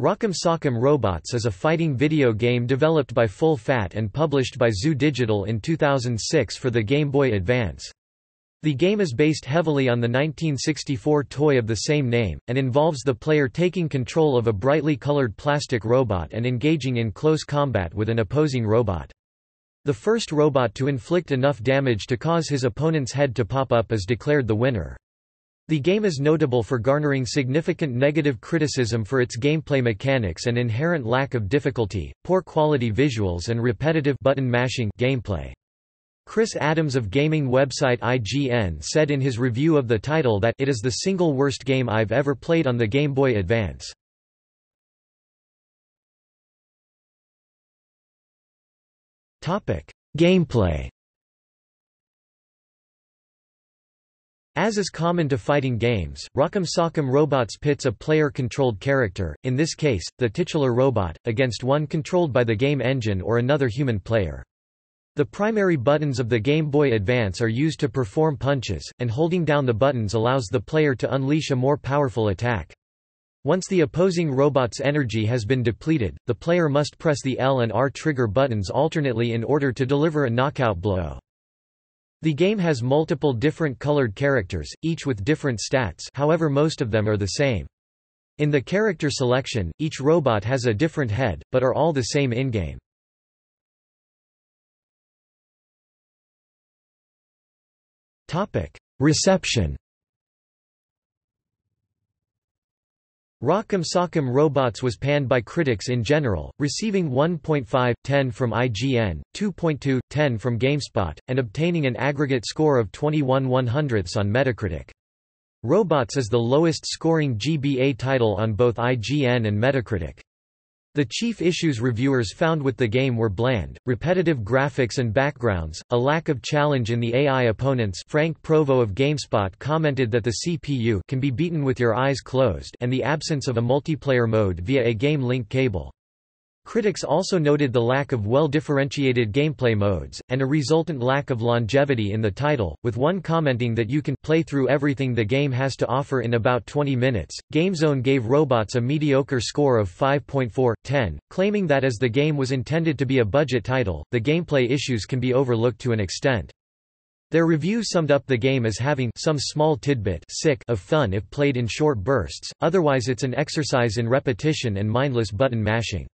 Rock 'Em Sock 'Em Robots is a fighting video game developed by Full Fat and published by Zoo Digital in 2006 for the Game Boy Advance. The game is based heavily on the 1964 toy of the same name, and involves the player taking control of a brightly colored plastic robot and engaging in close combat with an opposing robot. The first robot to inflict enough damage to cause his opponent's head to pop up is declared the winner. The game is notable for garnering significant negative criticism for its gameplay mechanics and inherent lack of difficulty, poor quality visuals and repetitive button-mashing gameplay. Chris Adams of gaming website IGN said in his review of the title that it is the single worst game I've ever played on the Game Boy Advance. Gameplay. As is common to fighting games, Rock 'Em Sock 'Em Robots pits a player-controlled character, in this case, the titular robot, against one controlled by the game engine or another human player. The primary buttons of the Game Boy Advance are used to perform punches, and holding down the buttons allows the player to unleash a more powerful attack. Once the opposing robot's energy has been depleted, the player must press the L and R trigger buttons alternately in order to deliver a knockout blow. The game has multiple different colored characters, each with different stats, however most of them are the same. In the character selection, each robot has a different head, but are all the same in-game. Reception. Rock 'Em Sock 'Em Robots was panned by critics in general, receiving 1.5/10 from IGN, 2.2/10 from GameSpot, and obtaining an aggregate score of 21/100 on Metacritic. Robots is the lowest-scoring GBA title on both IGN and Metacritic. The chief issues reviewers found with the game were bland, repetitive graphics and backgrounds, a lack of challenge in the AI opponents. Frank Provo of GameSpot commented that the CPU can be beaten with your eyes closed and the absence of a multiplayer mode via a game link cable. Critics also noted the lack of well-differentiated gameplay modes, and a resultant lack of longevity in the title, with one commenting that you can play through everything the game has to offer in about 20 minutes. GameZone gave Robots a mediocre score of 5.4/10, claiming that as the game was intended to be a budget title, the gameplay issues can be overlooked to an extent. Their review summed up the game as having some small tidbit of fun if played in short bursts, otherwise it's an exercise in repetition and mindless button mashing.